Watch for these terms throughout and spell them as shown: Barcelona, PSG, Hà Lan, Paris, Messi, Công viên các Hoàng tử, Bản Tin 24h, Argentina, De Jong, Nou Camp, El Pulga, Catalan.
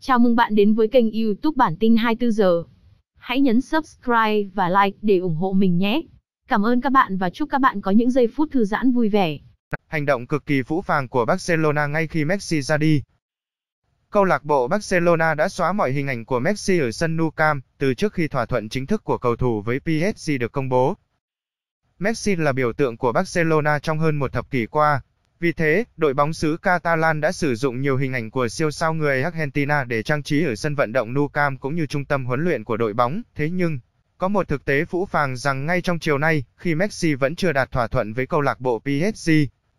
Chào mừng bạn đến với kênh YouTube Bản tin 24 giờ. Hãy nhấn subscribe và like để ủng hộ mình nhé. Cảm ơn các bạn và chúc các bạn có những giây phút thư giãn vui vẻ. Hành động cực kỳ phũ phàng của Barcelona ngay khi Messi ra đi. Câu lạc bộ Barcelona đã xóa mọi hình ảnh của Messi ở sân Nou Camp từ trước khi thỏa thuận chính thức của cầu thủ với PSG được công bố. Messi là biểu tượng của Barcelona trong hơn một thập kỷ qua. Vì thế, đội bóng xứ Catalan đã sử dụng nhiều hình ảnh của siêu sao người Argentina để trang trí ở sân vận động Nou Camp cũng như trung tâm huấn luyện của đội bóng. Thế nhưng, có một thực tế phũ phàng rằng ngay trong chiều nay, khi Messi vẫn chưa đạt thỏa thuận với câu lạc bộ PSG,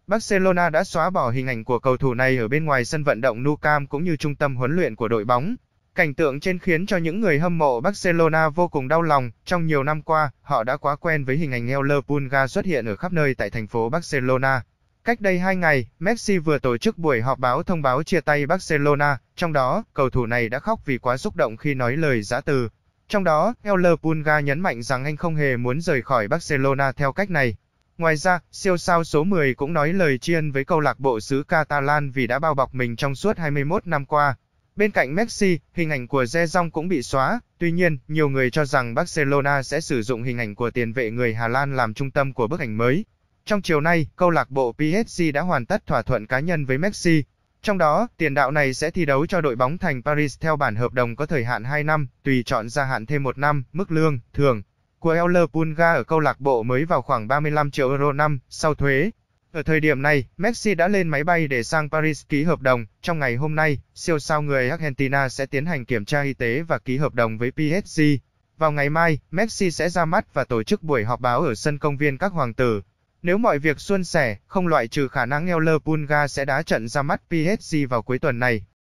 Barcelona đã xóa bỏ hình ảnh của cầu thủ này ở bên ngoài sân vận động Nou Camp cũng như trung tâm huấn luyện của đội bóng. Cảnh tượng trên khiến cho những người hâm mộ Barcelona vô cùng đau lòng. Trong nhiều năm qua, họ đã quá quen với hình ảnh El Pulga xuất hiện ở khắp nơi tại thành phố Barcelona. Cách đây 2 ngày, Messi vừa tổ chức buổi họp báo thông báo chia tay Barcelona, trong đó, cầu thủ này đã khóc vì quá xúc động khi nói lời giã từ. Trong đó, El Pulga nhấn mạnh rằng anh không hề muốn rời khỏi Barcelona theo cách này. Ngoài ra, siêu sao số 10 cũng nói lời tri ân với câu lạc bộ xứ Catalan vì đã bao bọc mình trong suốt 21 năm qua. Bên cạnh Messi, hình ảnh của De Jong cũng bị xóa. Tuy nhiên, nhiều người cho rằng Barcelona sẽ sử dụng hình ảnh của tiền vệ người Hà Lan làm trung tâm của bức ảnh mới. Trong chiều nay, câu lạc bộ PSG đã hoàn tất thỏa thuận cá nhân với Messi. Trong đó, tiền đạo này sẽ thi đấu cho đội bóng thành Paris theo bản hợp đồng có thời hạn 2 năm, tùy chọn gia hạn thêm 1 năm, mức lương thưởng của El Pulga ở câu lạc bộ mới vào khoảng 35 triệu euro năm sau thuế. Ở thời điểm này, Messi đã lên máy bay để sang Paris ký hợp đồng. Trong ngày hôm nay, siêu sao người Argentina sẽ tiến hành kiểm tra y tế và ký hợp đồng với PSG. Vào ngày mai, Messi sẽ ra mắt và tổ chức buổi họp báo ở sân công viên các Hoàng tử. Nếu mọi việc suôn sẻ, không loại trừ khả năng El Pulga sẽ đá trận ra mắt PSG vào cuối tuần này.